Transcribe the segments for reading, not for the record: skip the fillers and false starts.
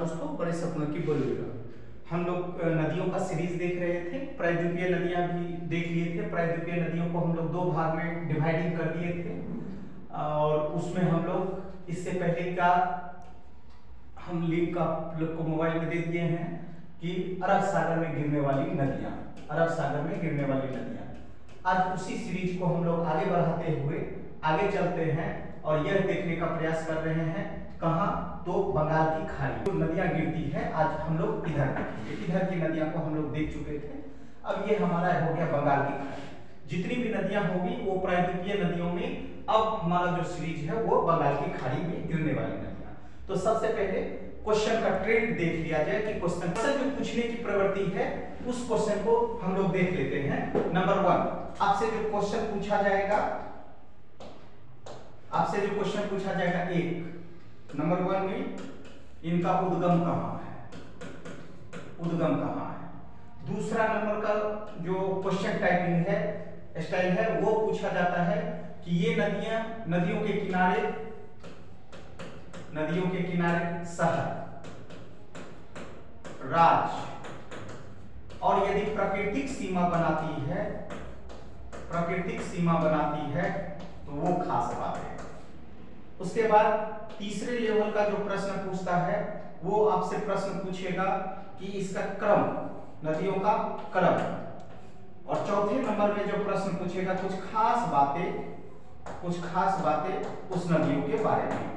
दोस्तों बड़े सपनों की बोलिएगा। हम लोग नदियों का सीरीज देख रहे थे, प्रायद्वीपीय नदियां भी देख लिए थे। प्रायद्वीपीय नदियों को हम लोग दो भाग में डिवाइडिंग कर दिए थे और उसमें हम लोग इससे पहले का हम लिंक आप लोग को मोबाइल में दे दिए हैं कि अरब सागर में गिरने वाली नदियां, अरब सागर में गिरने वाली नदियां। आज उसी सीरीज को हम लोग आगे बढ़ाते हुए आगे चलते हैं और यह देखने का प्रयास कर रहे हैं कहाँ, तो बंगाल की खाड़ी तो नदियां गिरती है। आज हम लोग इधर की नदियां को हम लोग देख चुके थे। अब ये हमारा हो गया बंगाल की खाड़ी, जितनी भी नदियां होंगी वो प्रायद्वीपीय नदियों में। अब हमारा जो सीरीज है वो बंगाल की खाड़ी में गिरने वाली नदियां। तो सबसे पहले क्वेश्चन का ट्रेंड देख लिया जाए कि क्वेश्चन जो पूछने की प्रवृत्ति है उस क्वेश्चन को हम लोग देख लेते हैं। नंबर 1, आपसे जो क्वेश्चन पूछा जाएगा, आपसे जो क्वेश्चन पूछा जाएगा 1, नंबर 1 में इनका उद्गम कहाँ है, उद्गम कहाँ है। दूसरा नंबर का जो क्वेश्चन टाइपिंग है स्टाइल है वो पूछा जाता है कि ये नदियों के किनारे शहर, राज्य और यदि प्राकृतिक सीमा बनाती है, प्राकृतिक सीमा बनाती है तो वो खास बात है। उसके बाद तीसरे लेवल का जो प्रश्न पूछता है वो आपसे प्रश्न पूछेगा कि इसका क्रम, नदियों का क्रम। और चौथे नंबर में जो प्रश्न पूछेगा कुछ खास बातें, कुछ खास बातें उस नदियों के बारे में,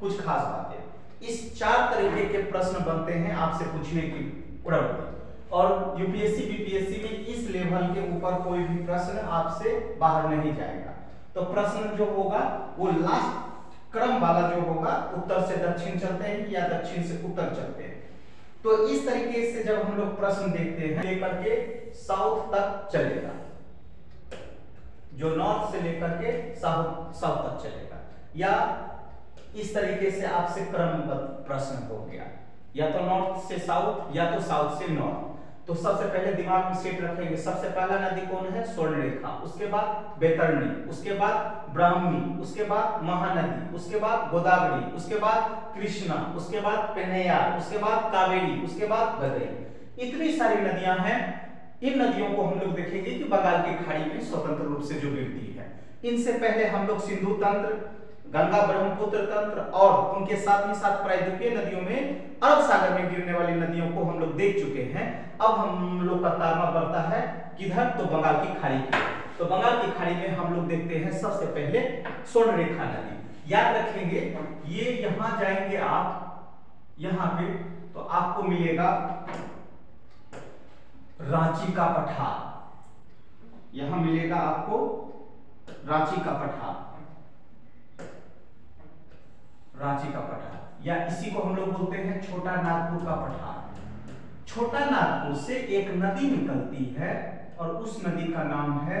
कुछ खास बातें। इस 4 तरीके के प्रश्न बनते हैं आपसे पूछने की प्रवृत्ति। और यूपीएससी बीपीएससी में इस लेवल के ऊपर कोई भी प्रश्न आपसे बाहर नहीं जाएगा। तो प्रश्न जो होगा वो लास्ट क्रम वाला जो होगा, उत्तर से दक्षिण चलते हैं या दक्षिण से उत्तर चलते हैं। तो इस तरीके से जब हम लोग प्रश्न देखते हैं लेकर के साउथ तक चलेगा, जो नॉर्थ से लेकर के साउथ तक चलेगा। या इस तरीके से आपसे क्रमबद्ध प्रश्न हो गया, या तो नॉर्थ से साउथ या तो साउथ से नॉर्थ। तो सबसे पहले दिमाग में सेट रखेंगे, सबसे पहला नदी कौन है, स्वर्णरेखा, उसके बाद बेतरणी, उसके बाद ब्राह्मी, उसके बाद महानदी, उसके बाद गोदावरी, उसके बाद कृष्णा, उसके बाद पेन्नर, उसके बाद कावेरी, उसके बाद वैगई। इतनी सारी नदियां हैं। इन नदियों को हम लोग देखेंगे कि बंगाल की खाड़ी में स्वतंत्र रूप से जो गिरती है। इनसे पहले हम लोग सिंधु तंत्र, गंगा ब्रह्मपुत्र तंत्र और उनके साथ ही साथ प्रायद्वीपीय नदियों में अरब सागर में गिरने वाली नदियों को हम लोग देख चुके हैं। अब हम लोग का तारना बढ़ता है किधर, तो बंगाल की खाड़ी की। तो बंगाल की खाड़ी में हम लोग देखते हैं सबसे पहले स्वर्णरेखा नदी। याद रखेंगे ये यहाँ जाएंगे आप, यहाँ पे तो आपको मिलेगा रांची का पठार, यहाँ मिलेगा आपको रांची का पठार, रांची का पठार, या इसी को हम लोग बोलते हैं छोटा नागपुर का पठार। छोटा नागपुर से एक नदी निकलती है और उस नदी का नाम है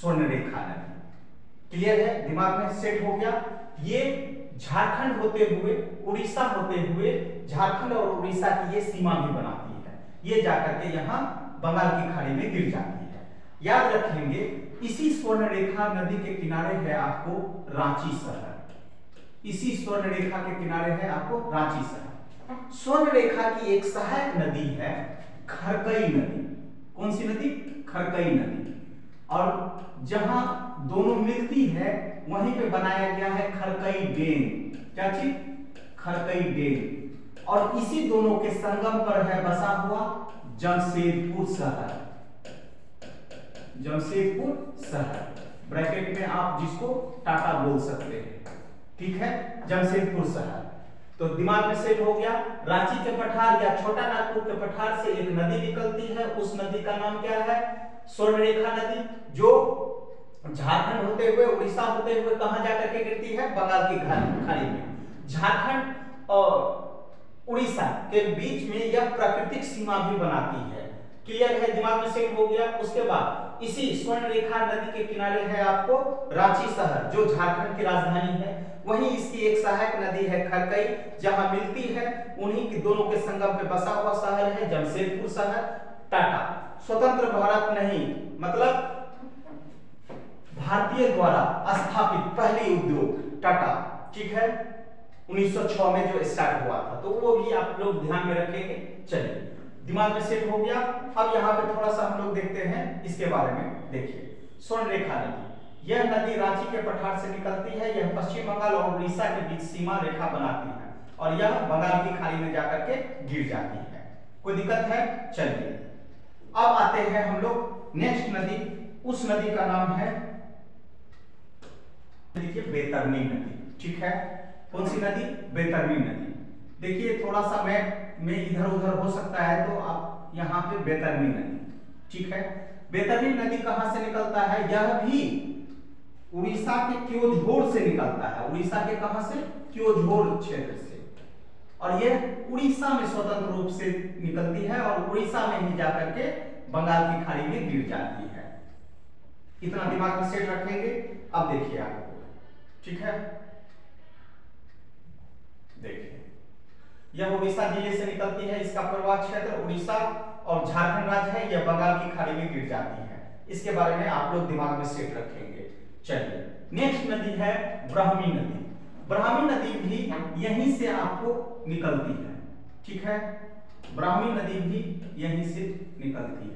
स्वर्णरेखा नदी। क्लियर है, दिमाग में सेट हो गया। ये झारखंड होते हुए, उड़ीसा होते हुए, झारखंड और उड़ीसा की ये सीमा भी बनाती है। ये जाकर के यहाँ बंगाल की खाड़ी में गिर जाती है। याद रखेंगे इसी स्वर्णरेखा नदी के किनारे है आपको रांची शहर, इसी स्वर्णरेखा के किनारे है आपको रांची शहर। स्वर्णरेखा की एक सहायक नदी है खरकई नदी। कौन सी नदी, खरकई नदी। और जहां दोनों मिलती है वहीं पे बनाया गया है खरकई डैम। क्या चीज, खरकई डैम। और इसी दोनों के संगम पर है बसा हुआ जमशेदपुर शहर, जमशेदपुर शहर, ब्रैकेट में आप जिसको टाटा बोल सकते हैं, ठीक है, जमशेदपुर शहर। तो दिमाग में सेट हो गया। रांची के पठार या छोटा नागपुर के पठार से एक नदी निकलती है, उस नदी का नाम क्या है, स्वर्णरेखा नदी, जो झारखंड होते हुए, उड़ीसा होते हुए कहां जाकर के गिरती है, बंगाल की खाड़ी में। झारखंड और उड़ीसा के बीच में यह प्राकृतिक सीमा भी बनाती है। क्लियर है, दिमाग में सेट हो गया। उसके बाद इसी स्वर्णरेखा नदी के किनारे है आपको रांची शहर, जो झारखंड की राजधानी है। वहीं इसकी एक सहायक नदी है खरकई, जहां मिलती है उन्हीं के दोनों के संगम पे बसा हुआ शहर है जमशेदपुर शहर, टाटा। स्वतंत्र भारत नहीं, मतलब भारतीय द्वारा स्थापित पहली उद्योग टाटा, ठीक है, 1906 में जो स्टार्ट हुआ था, तो वो भी आप लोग ध्यान में रखेंगे। चलिए दिमाग में सेट हो गया। अब यहाँ पे थोड़ा सा हम लोग देखते हैं इसके बारे में। देखिए स्वर्णरेखा नदी, यह नदी रांची के पठार से निकलती है। यह पश्चिम बंगाल और उड़ीसा के बीच सीमा रेखा बनाती है और यह बंगाल की खाड़ी में जाकर के गिर जाती है। कोई दिक्कत है? चलिए अब आते हैं हम लोग नेक्स्ट नदी, उस नदी का नाम है देखिए बेतरनी नदी। ठीक है, कौन सी नदी? बेतरनी नदी। देखिए थोड़ा सा मैप में इधर उधर हो सकता है, तो आप यहाँ पे बेतरनी नदी। ठीक है, बेतरनी नदी कहाँ से निकलता है? यह भी उड़ीसा के क्योंझोर से निकलता है। उड़ीसा के कहाँ से? क्योंझोर क्षेत्र से। और यह उड़ीसा में स्वतंत्र रूप से निकलती है और उड़ीसा में ही जाकर के बंगाल की खाड़ी में गिर जाती है। इतना दिमाग में सेट रखेंगे। अब देखिए आप, ठीक है, देखिए यह उड़ीसा जिले से निकलती है। इसका प्रवाह क्षेत्र उड़ीसा और झारखंड राज्य है। यह बंगाल की खाड़ी में गिर जाती है। इसके बारे में आप लोग दिमाग में सेट रखेंगे। चलिए नेक्स्ट नदी है ब्राह्मी नदी। ब्राह्मी नदी भी यहीं से आपको निकलती है। ठीक है, ब्राह्मी नदी भी यहीं से निकलती है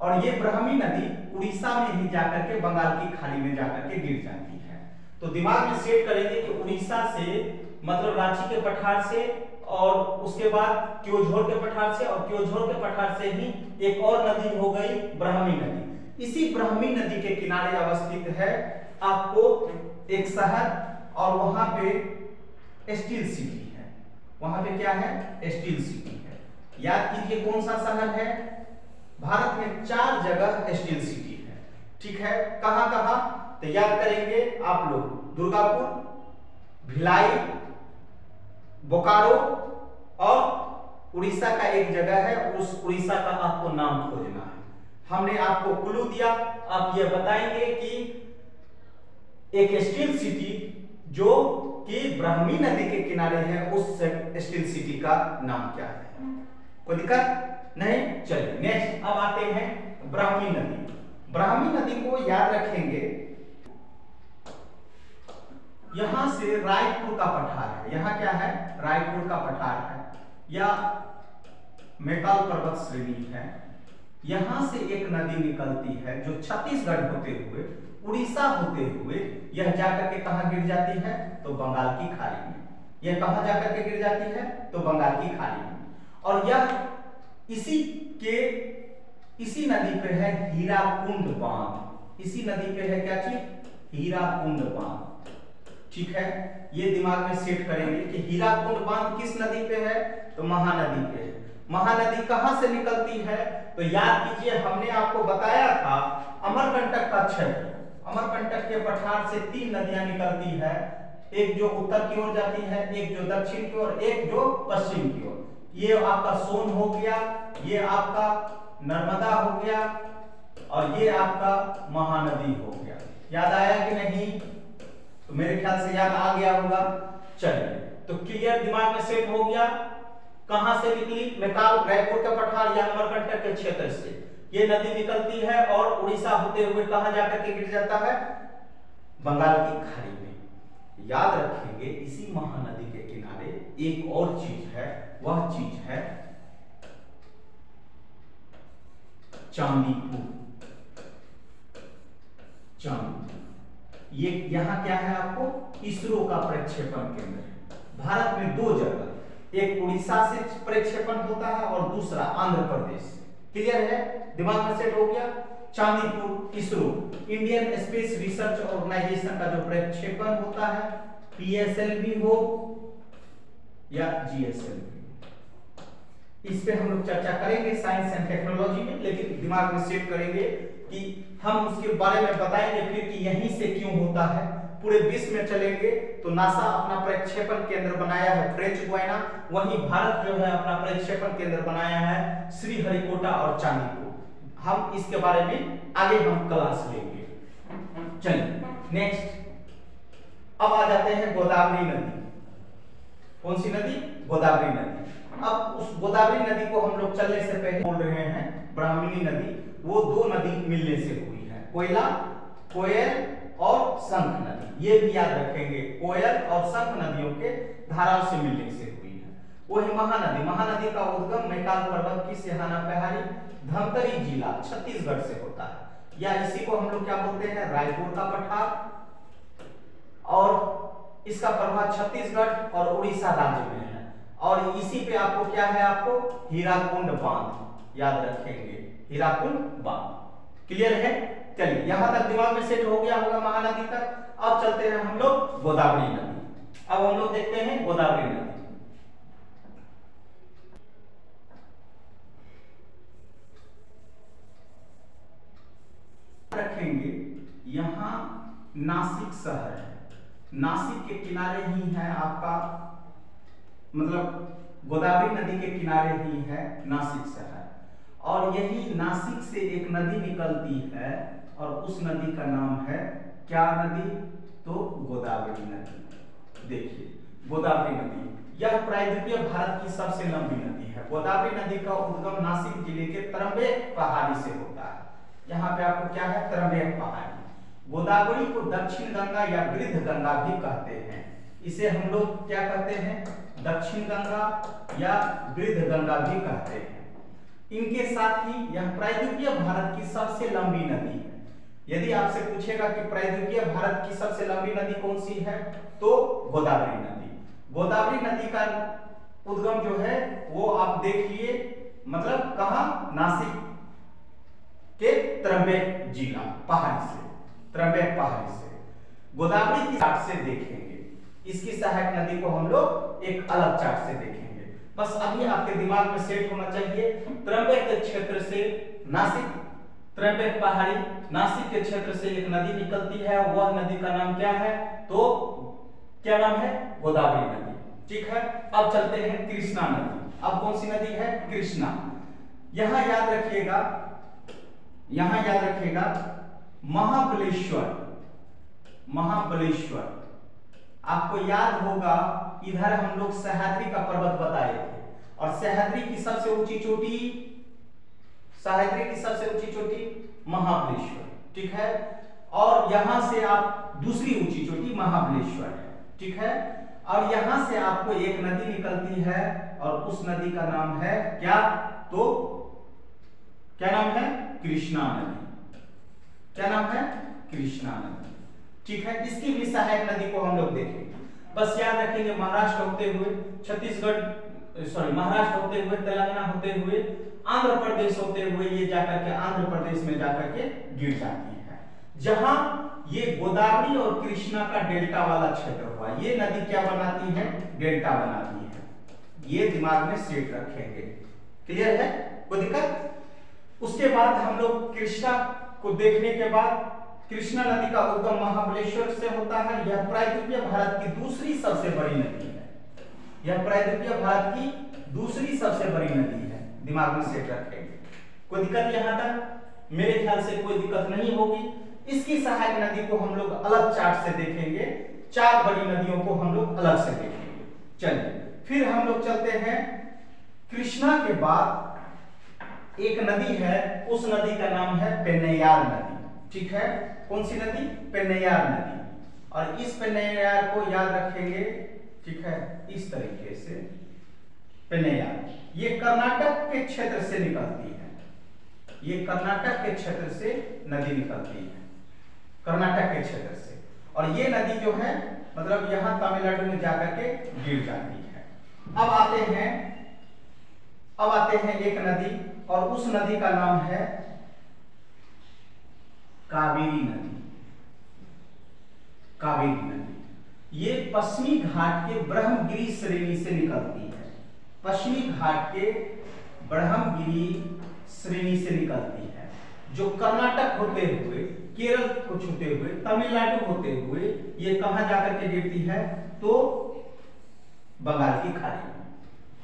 और ये ब्राह्मी नदी उड़ीसा में ही जाकर के बंगाल की खाड़ी में जाकर के गिर जाती है। तो दिमाग में सेट करेंगे कि उड़ीसा से मतलब रांची के पठार से और उसके बाद क्योंझोर के पठार से और क्योंझोर के पठार से ही एक और नदी हो गई ब्राह्मी नदी। इसी ब्राह्मी नदी के किनारे अवस्थित है आपको एक शहर और वहां पे स्टील सिटी है। वहां पे क्या है? स्टील सिटी है। याद कीजिए कौन सा शहर है? भारत में 4 जगह स्टील सिटी है। ठीक है, कहां कहां? तो याद करेंगे आप लोग दुर्गापुर, भिलाई, बोकारो और उड़ीसा का एक जगह है। उस उड़ीसा का आपको नाम खोजना है। हमने आपको क्लू दिया, आप यह बताएंगे कि एक स्टील सिटी जो कि ब्राह्मी नदी के किनारे है, उस स्टील सिटी का नाम क्या है। कोई दिक्कत नहीं? चलिए नेक्स्ट अब आते हैं ब्राह्मी नदी। ब्राह्मी नदी को याद रखेंगे, यहां से रायपुर का पठार है। यहाँ क्या है? रायपुर का पठार है या मेकाल पर्वत श्रेणी है। यहां से एक नदी निकलती है जो छत्तीसगढ़ होते हुए उड़ीसा होते हुए यह जाकर के कहां गिर जाती है? तो बंगाल की खाड़ी में। यह कहां जाकर के गिर जाती है? तो बंगाल की खाड़ी में। और यह इसी नदी पे है हीराकुंड बांध। इसी नदी पे है क्या चीज? हीराकुंड बांध। ठीक है, ये दिमाग में सेट करेंगे कि हीराकुंड बांध किस नदी पे है? तो महानदी पे है। महानदी कहां से निकलती है? तो याद कीजिए हमने आपको बताया था अमरकंटक का क्षेत्र। अमरकंटक के पठार से 3 नदियां निकलती है, एक जो उत्तर की ओर जाती है, एक जो दक्षिण की ओर, एक जो पश्चिम की ओर। ये आपका सोन हो गया, ये आपका नर्मदा हो गया और ये आपका महानदी हो गया। याद आया कि नहीं? तो मेरे ख्याल से याद आ गया होगा। चलिए तो क्लियर दिमाग में सेट हो गया। कहां से निकली? मेकाल, रायपुर का पठार या अमरकंटक के क्षेत्र से ये नदी निकलती है और उड़ीसा होते हुए कहां जाकर के गिर जाता है? बंगाल की खाड़ी में। याद रखेंगे इसी महानदी के किनारे एक और चीज है, वह चीज है चांदीपुर। चांदीपुर ये यहाँ क्या है आपको? इसरो का प्रक्षेपण केंद्र है। भारत में 2 जगह, एक उड़ीसा से प्रक्षेपण होता है और दूसरा आंध्र प्रदेश। क्लियर है, दिमाग में सेट हो गया। Chandipur, ISRO, Indian space research organisation का जो प्रक्षेपण होता है, पीएसएलवी हो या जीएसएलवी, इस पे हम लोग चर्चा करेंगे साइंस एंड टेक्नोलॉजी में। लेकिन दिमाग में सेट करेंगे कि हम उसके बारे में बताएंगे फिर कि यहीं से क्यों होता है। पूरे विश्व में चलेंगे तो नासा अपना प्रक्षेपण केंद्र बनाया है फ्रेंच गुयाना, वहीं भारत जो है अपना प्रक्षेपण केंद्र बनाया है श्रीहरिकोटा और चांदीपुर। हम इसके बारे में आगे हम क्लास लेंगे। चलिए नेक्स्ट अब आ जाते हैं गोदावरी नदी। कौन सी नदी? गोदावरी नदी। अब उस गोदावरी नदी को हम लोग चलने से पहले बोल रहे हैं ब्राह्मणी नदी। वो 2 नदी मिलने से हुई है, कोयला कोयल और शंख नदी, ये भी याद रखेंगे, कोयल और शंख नदियों के धाराओं से मिलने से हुई है। वो है महानदी। महानदी का उद्गम मैकाल पर्वत की सिहाना पहाड़ी धमतरी जिला छत्तीसगढ़ से होता है, या इसी को हम लोग क्या बोलते हैं, रायपुर का पठार, और इसका प्रभाव छत्तीसगढ़ और उड़ीसा राज्य में है। और इसी पे आपको क्या है, आपको हीराकुंड बांध याद रखेंगे, हीराकुंड बांध। क्लियर है? चलिए, यहाँ तक दिमाग में सेट हो गया होगा महानदी तक। अब चलते हैं हम लोग गोदावरी नदी। अब हम लोग देखते हैं गोदावरी नदी। रखेंगे यहाँ नासिक शहर है, नासिक के किनारे ही है आपका, मतलब गोदावरी नदी के किनारे ही है नासिक शहर, और यही नासिक से एक नदी निकलती है और उस नदी का नाम है क्या नदी, तो गोदावरी नदी। देखिए गोदावरी नदी, यह प्रायद्वीपीय भारत की सबसे लंबी नदी है। गोदावरी नदी का उद्गम नासिक जिले के त्रंबेक पहाड़ी से होता है। यहाँ पे आपको क्या है, त्रंबेक पहाड़ी। गोदावरी को दक्षिण गंगा या वृद्ध गंगा भी कहते हैं, इसे हम लोग क्या कहते हैं, दक्षिण गंगा या वृद्ध गंगा भी कहते हैं। इनके साथ ही यह प्रायद्वीपीय भारत की सबसे लंबी नदी है। यदि आपसे पूछेगा कि प्रायद्वीपीय भारत की सबसे लंबी नदी कौन सी है, तो गोदावरी नदी। गोदावरी नदी का उद्गम जो है वो आप देखिए, मतलब कहा, नासिक के त्रंबेक जिला पहाड़ी से, त्रंबेक पहाड़ी से। गोदावरी की चार्ट से देखेंगे, इसकी सहायक नदी को हम लोग एक अलग चार्ट से देखेंगे। बस अभी आपके दिमाग में सेट होना चाहिए, त्रंबेक के क्षेत्र से नासिक, त्रंबेक पहाड़ी, नासिक के क्षेत्र से एक नदी निकलती है, वह नदी का नाम क्या है, तो क्या नाम है, गोदावरी नदी। ठीक है, अब चलते हैं कृष्णा नदी। अब कौन सी नदी है, कृष्णा। यहां याद रखिएगा, यहां याद रखेगा महाबलेश्वर, महाबलेश्वर आपको याद होगा, इधर हम लोग सह्याद्री का पर्वत बताए थे, और सह्याद्री की सबसे ऊंची चोटी, सह्याद्री की सबसे ऊंची चोटी महाबलेश्वर, ठीक है, और यहां से आप दूसरी ऊंची चोटी महाबलेश्वर है, ठीक है, और यहां से आपको एक नदी निकलती है और उस नदी का नाम है क्या, तो क्या नाम है, कृष्णा नदी। क्या नाम है, कृष्णा नदी। ठीक है, इसकी भी सहायक नदी को हम लोग देखेंगे। बस याद रखेंगे, महाराष्ट्र होते हुए छत्तीसगढ़, सॉरी महाराष्ट्र होते हुए तेलंगाना होते हुए आंध्र प्रदेश होते हुए ये जाकर के आंध्र प्रदेश में जाकर के गिर जाती है, जहां ये गोदावरी और कृष्णा का डेल्टा वाला क्षेत्र हुआ। ये नदी क्या बनाती है, डेल्टा बनाती है। ये दिमाग में सेट रखेंगे। क्लियर है, कोई दिक्कत? उसके बाद हम लोग कृष्णा को देखने के बाद, कृष्णा नदी का उद्गम महाबलेश्वर से होता है। यह प्रायद्वीपीय भारत की दूसरी सबसे बड़ी नदी है, यह प्रायद्वीपीय भारत की दूसरी सबसे बड़ी नदी है। दिमाग में सेट रखेंगे। कोई दिक्कत यहाँ तक? मेरे ख्याल से कोई दिक्कत नहीं होगी। इसकी सहायक नदी को हम लोग अलग चार्ट से देखेंगे, चार बड़ी नदियों को हम लोग अलग से देखेंगे। चलिए, फिर हम लोग चलते हैं कृष्णा के बाद एक नदी है, उस नदी का नाम है पेन्नैयार नदी। ठीक है, कौन सी नदी, पेन्नैयार नदी। और इस पेन्नैयार को याद रखेंगे, ठीक है, इस तरीके से पेन्नैयार, ये कर्नाटक के क्षेत्र से निकलती है, ये कर्नाटक के क्षेत्र से नदी निकलती है, कर्नाटक के क्षेत्र से। और ये नदी जो है, मतलब यहाँ तमिलनाडु में जाकर के गिर जाती है। अब आते हैं एक नदी, और उस नदी का नाम है कावेरी नदी। कावेरी नदी ये पश्चिमी घाट के ब्रह्मगिरी श्रेणी से निकलती है, पश्चिमी घाट के ब्रह्मगिरी श्रेणी से निकलती है, जो कर्नाटक होते हुए, केरल को छूते हुए, तमिलनाडु होते हुए ये कहां जाकर के गिरती है, तो बंगाल की खाड़ी।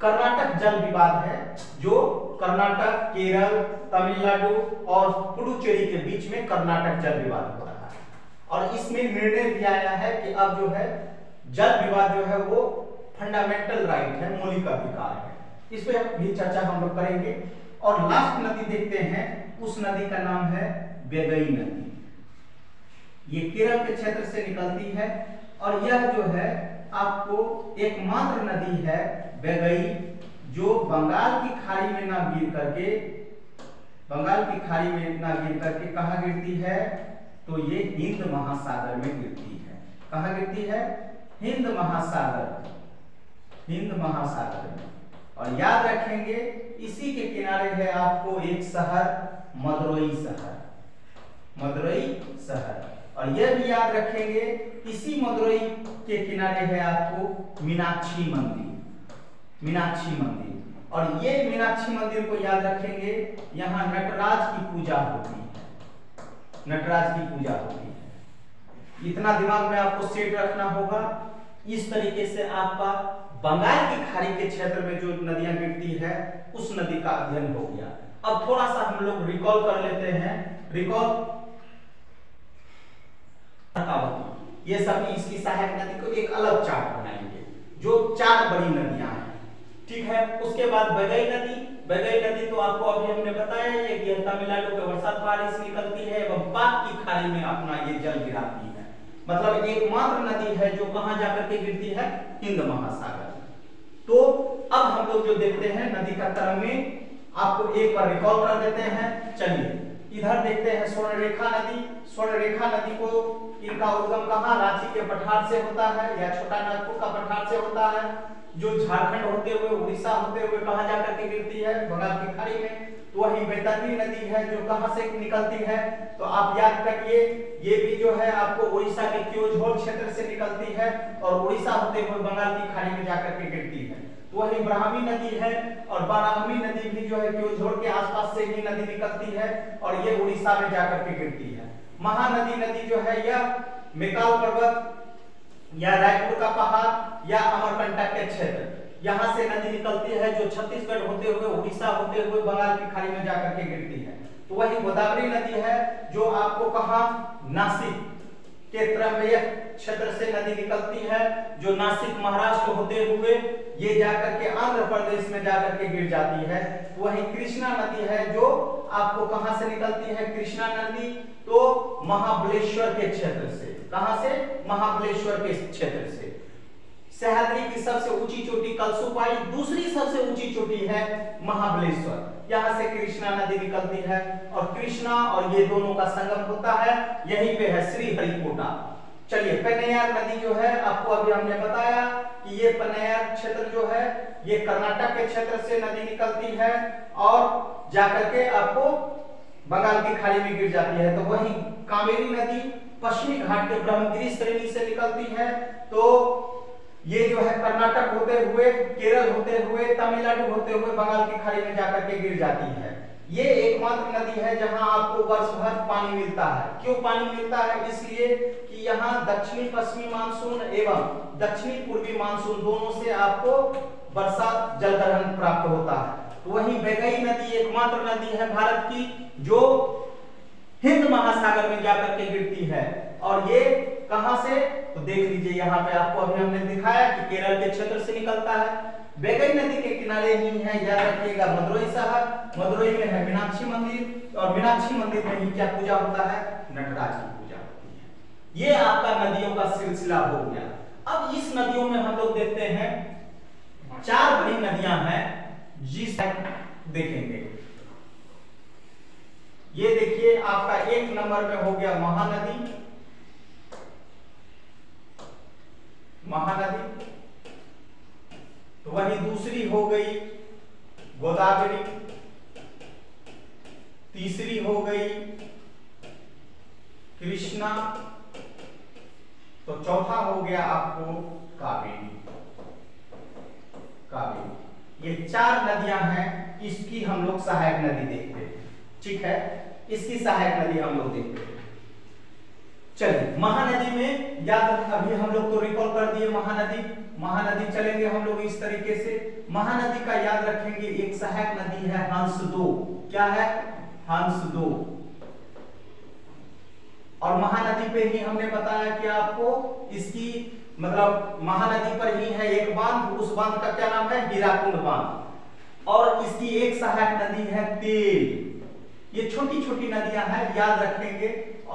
कर्नाटक जल विवाद है जो कर्नाटक, केरल, तमिलनाडु और पुडुचेरी के बीच में कर्नाटक जल विवाद हो रहा है, और इसमें निर्णय भी आया है कि अब जो है जल विवाद जो है वो फंडामेंटल राइट है, मौलिक अधिकार है। इस पे भी चर्चा हम लोग करेंगे। और लास्ट नदी देखते हैं, उस नदी का नाम है वैगई नदी। ये केरल के क्षेत्र से निकलती है और यह जो है आपको एकमात्र नदी है वैगई जो बंगाल की खाड़ी में ना गिर करके कहाँ गिरती है तो ये हिंद महासागर में गिरती है। कहाँ गिरती है? हिंद महासागर, हिंद महासागर में। और याद रखेंगे इसी के किनारे है आपको एक शहर मदुरई शहर, मदुरई शहर। और यह भी याद रखेंगे इसी मदुरई के किनारे है आपको मीनाक्षी मंदिर, मीनाक्षी मंदिर। और ये मीनाक्षी मंदिर को याद रखेंगे यहाँ नटराज की पूजा होती है, नटराज की पूजा होती है। इतना दिमाग में आपको सेट रखना होगा। इस तरीके से आपका बंगाल की खाड़ी के क्षेत्र में जो नदियां गिरती है उस नदी का अध्ययन हो गया। अब थोड़ा सा हम लोग रिकॉल कर लेते हैं। रिकॉल ये सब इसकी सहायक नदी को एक अलग चार्ट बनाएंगे जो चार बड़ी नदियां हैं, ठीक है। उसके बाद वैगई नदी, वैगई नदी तो आपको अभी हमने बताया है कि तमिलनाडु के बरसात बारिश निकलती है एवं पाक की खाड़ी में अपना ये जल गिराती है। मतलब एकमात्र नदी है जो कहां जाकर के गिरती है? हिंद महासागर। तो अब हम लोग जो देखते हैं नदी का क्रम में आपको एक बार रिकॉल कर देते हैं। चलिए इधर देखते हैं स्वर्णरेखा नदी। स्वर्णरेखा नदी को इनका उद्गम कहाँ? रांची के पठार से होता है या छोटा नागपुर का पठार से होता है, जो झारखंड होते हुए उड़ीसा होते हुए कहां जाकर के गिरती है? बंगाल की खाड़ी में। तो वही बेतनी नदी है जो कहां से निकलती है? तो आप याद करिए ये भी जो है आपको उड़ीसा के क्योंझोर क्षेत्र से निकलती है और उड़ीसा होते हुए बंगाल की खाड़ी में जाकर के गिरती है। तो वही ब्राह्मी नदी है और ब्राह्मी नदी भी जो है क्योंझोर के आसपास से ही नदी निकलती है और ये उड़ीसा में जाकर के गिरती है। महानदी नदी जो है यह मेकाल पर्वत या रायपुर का पहाड़ या अमरकंटक के क्षेत्र, यहाँ से नदी निकलती है जो छत्तीसगढ़ होते हुए उड़ीसा होते हुए बंगाल की खाड़ी में जाकर के गिरती है। तो वही गोदावरी नदी है जो आपको कहा? नासिक के त्रयंबक क्षेत्र से नदी निकलती है जो नासिक महाराष्ट्र होते हुए ये जाकर के आंध्र प्रदेश में जाकर के गिर जाती है। तो वही कृष्णा नदी है जो आपको कहाँ से निकलती है? कृष्णा नदी तो महाबलेश्वर के क्षेत्र से, कहां से? महाबलेश्वर के क्षेत्र से। सह्याद्री की सबसे ऊंची चोटी कलसुपाई, दूसरी सबसे ऊंची चोटी है महाबलेश्वर, यहां से कृष्णा नदी निकलती है और कृष्णा और ये दोनों का संगम होता है, यहीं पे है श्री हरिकोटा। चलिए पेन्नैयार नदी जो है आपको अभी हमने बताया कि ये पेन्नैयार क्षेत्र जो है ये कर्नाटक के क्षेत्र से नदी निकलती है और जाकर के आपको बंगाल की खाड़ी में गिर जाती है। तो वही कावेरी नदी पश्चिमी घाट के ब्रह्मगिरी श्रेणी से निकलती है तो ये जो है कर्नाटक होते हुए, केरल होते हुए, तमिलनाडु होते हुए बंगाल की खाड़ी में जाकर के गिर जाती है। ये एकमात्र नदी है जहां आपको वर्ष भर पानी मिलता है। क्यों पानी मिलता है? इसलिए कि यहाँ दक्षिणी पश्चिमी मानसून एवं दक्षिणी पूर्वी मानसून दोनों से आपको बरसात जल ग्रहण प्राप्त होता है। तो वही वैगई नदी एकमात्र नदी है भारत की जो हिंद महासागर में जाकर के गिरती है। और ये कहां से? तो देख लीजिए यहाँ पे आपको अभी हमने दिखाया कि केरल के क्षेत्र से निकलता है। वैगई नदी के किनारे ही है याद रखिएगा मदुरई शहर, मदुरई में है मीनाक्षी मंदिर और मीनाक्षी मंदिर में ही क्या पूजा होता है? नटराज की पूजा होती है। ये आपका नदियों का सिलसिला हो गया। अब इस नदियों में हम लोग देखते हैं चार बड़ी नदियां हैं जिसे देखेंगे। ये देखिए आपका एक नंबर में हो गया महानदी, महानदी। तो वही दूसरी हो गई गोदावरी, तीसरी हो गई कृष्णा, तो चौथा हो गया आपको कावेरी, कावेरी। ये चार नदियां हैं, इसकी हम लोग सहायक नदी देखते हैं, ठीक है। इसकी सहायक नदी हम लोग देखते हैं। चलिए महानदी में याद अभी हम लोग तो रिकॉल कर दिए महानदी, महानदी चलेंगे हम लोग इस तरीके से। महानदी का याद रखेंगे एक सहायक नदी है हंसदो, क्या है? हंसदो। और महानदी पे ही हमने बताया कि आपको इसकी मतलब महानदी पर ही है एक बांध, उस बांध का क्या नाम है? हीराकुंड बांध। और इसकी एक सहायक नदी है तेल। ये छोटी छोटी नदियां हैं याद रखेंगे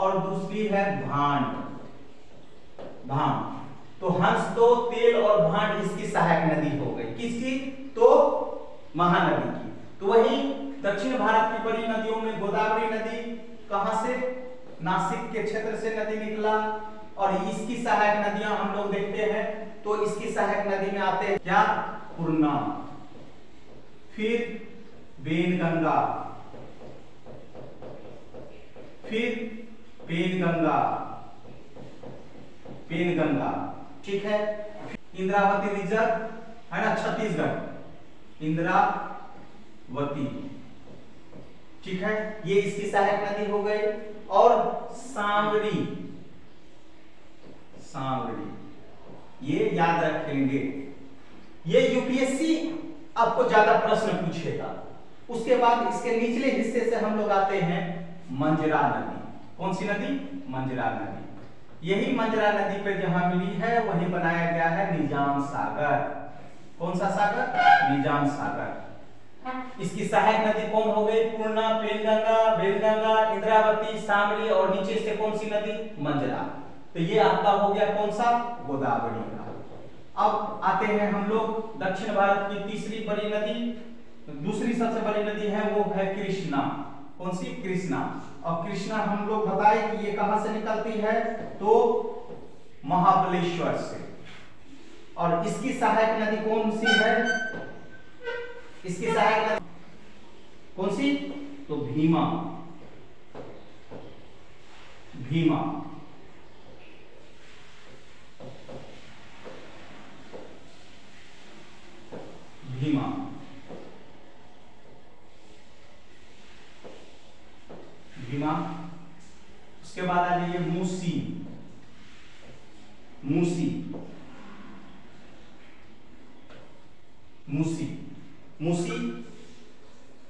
और दूसरी है भांड। भांड तो हंस तो तेल और भांड इसकी सहायक नदी हो गई। किसकी? तो महानदी की। तो वही दक्षिण भारत की बड़ी नदियों में गोदावरी नदी कहां से? नासिक के क्षेत्र से नदी निकला और इसकी सहायक नदियां हम लोग देखते हैं। तो इसकी सहायक नदी में आते हैं क्या? पूर्णा, फिर बेनगंगा, फिर पेनगंगा, पेनगंगा, ठीक है। इंद्रावती रिजर्व है ना, छत्तीसगढ़, इंद्रावती, ठीक है, ये इसकी सहायक नदी हो गई। और सांवरी, सांवरी ये याद रखेंगे, ये यूपीएससी आपको ज्यादा प्रश्न पूछेगा। उसके बाद इसके निचले हिस्से से हम लोग आते हैं मंजरा नदी। कौन सी नदी? मंजरा नदी। यही मंजरा नदी पे जहां मिली है वही बनाया गया है निजाम सागर। कौन सा सागर? निजाम सागर। इसकी सहायक नदी कौन हो गई? पूर्णा, पेनगंगा, बेलगंगा, इंद्रावती, सामरी और नीचे से कौन सी नदी? मंजरा। तो ये आपका हो गया कौन सा? गोदावरी। अब आते हैं हम लोग दक्षिण भारत की तीसरी बड़ी नदी, दूसरी सबसे बड़ी नदी है वो है कृष्णा। कौन सी? कृष्णा। और कृष्णा हम लोग बताए कि ये कहां से निकलती है? तो महाबलेश्वर से। और इसकी सहायक नदी कौन सी है? इसकी सहायक नदी कौन सी? तो भीमा। भीमा, भीमा। भीमा। उसके बाद आ जाइए मूसी। मूसी, मूसी, मूसी।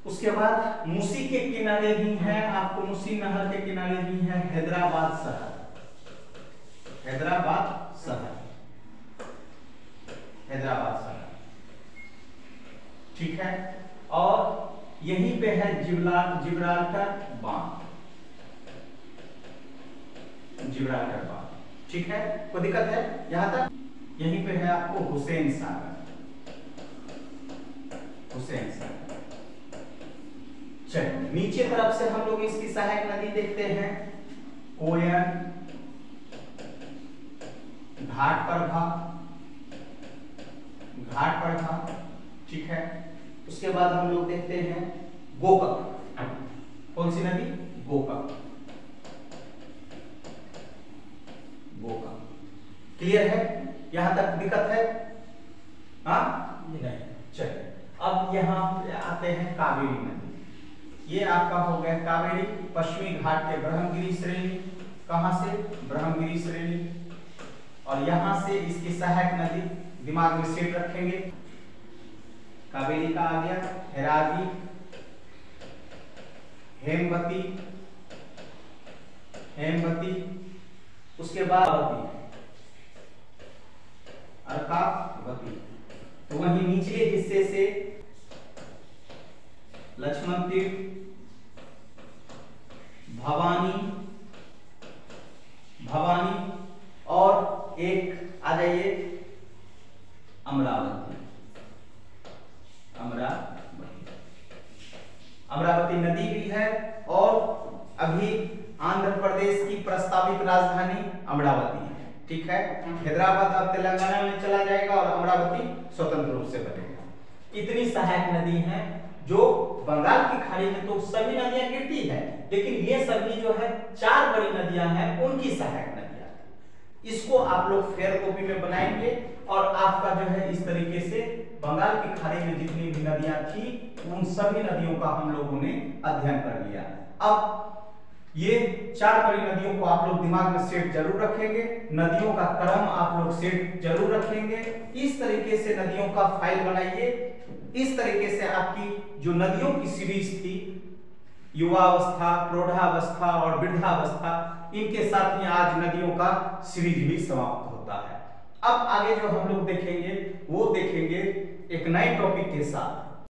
उसके बाद मूसी के किनारे भी है आपको, मूसी नहर के किनारे भी है हैदराबाद शहर। हैदराबाद शहर, हैदराबाद शहर, ठीक है। और यहीं पे है जिब्राल्टर बांध। जिब्राल्टर बांध, ठीक है, कोई दिक्कत है यहां तक? यहीं पे है आपको हुसैन सागर। हुसैन सागर। चलिए नीचे तरफ से हम लोग इसकी सहायक नदी देखते हैं, कोयन, घाटप्रभा, घाटप्रभा, ठीक है। उसके बाद हम लोग देखते हैं गोकक। कौन सी नदी? गोकक। गोकक, क्लियर है यहां तक? दिक्कत है? हाँ नहीं, चलिए। अब यहाँ आते हैं कावेरी नदी। ये आपका हो गया कावेरी। पश्चिमी घाट के ब्रह्मगिरी श्रेणी, कहां से? ब्रह्मगिरी श्रेणी। और यहां से इसकी सहायक नदी दिमाग में सेट रखेंगे। कावेरी का आ गया हेरादी, हेमवती, हेमवती। उसके बाद अर्कावती। तो वहीं निचले हिस्से से लक्ष्मण तीर्थ, भवानी, भवानी। और एक आ जाइए अमरावती। अमरावती नदी भी है और अभी आंध्र प्रदेश की प्रस्तावित राजधानी अमरावती है, ठीक है। हैदराबाद अब तेलंगाना में चला जाएगा और अमरावती स्वतंत्र रूप से बनेगा। इतनी सहायक नदी है जो बंगाल की खाड़ी में तो सभी नदियां गिरती है, लेकिन ये सभी जो है चार बड़ी नदियां हैं उनकी सहायक नदियां। इसको आप लोग फेयर कॉपी में बनाएंगे और आपका जो है इस तरीके से बंगाल की खाड़ी में जितनी भी नदियां थी उन सभी नदियों का हम लोगों ने अध्ययन कर लिया। अब ये चार बड़ी नदियों को आप लोग दिमाग में सेट जरूर रखेंगे, नदियों का क्रम आप लोग सेट जरूर रखेंगे। इस तरीके से नदियों का फाइल बनाइए। इस तरीके से आपकी जो नदियों की सीरीज थी, युवावस्था, प्रौढ़ावस्था और वृद्धावस्था, इनके साथ में आज नदियों का सीरीज भी समाप्त होता है। अब आगे जो हम लोग देखेंगे वो देखेंगे एक नए टॉपिक के साथ।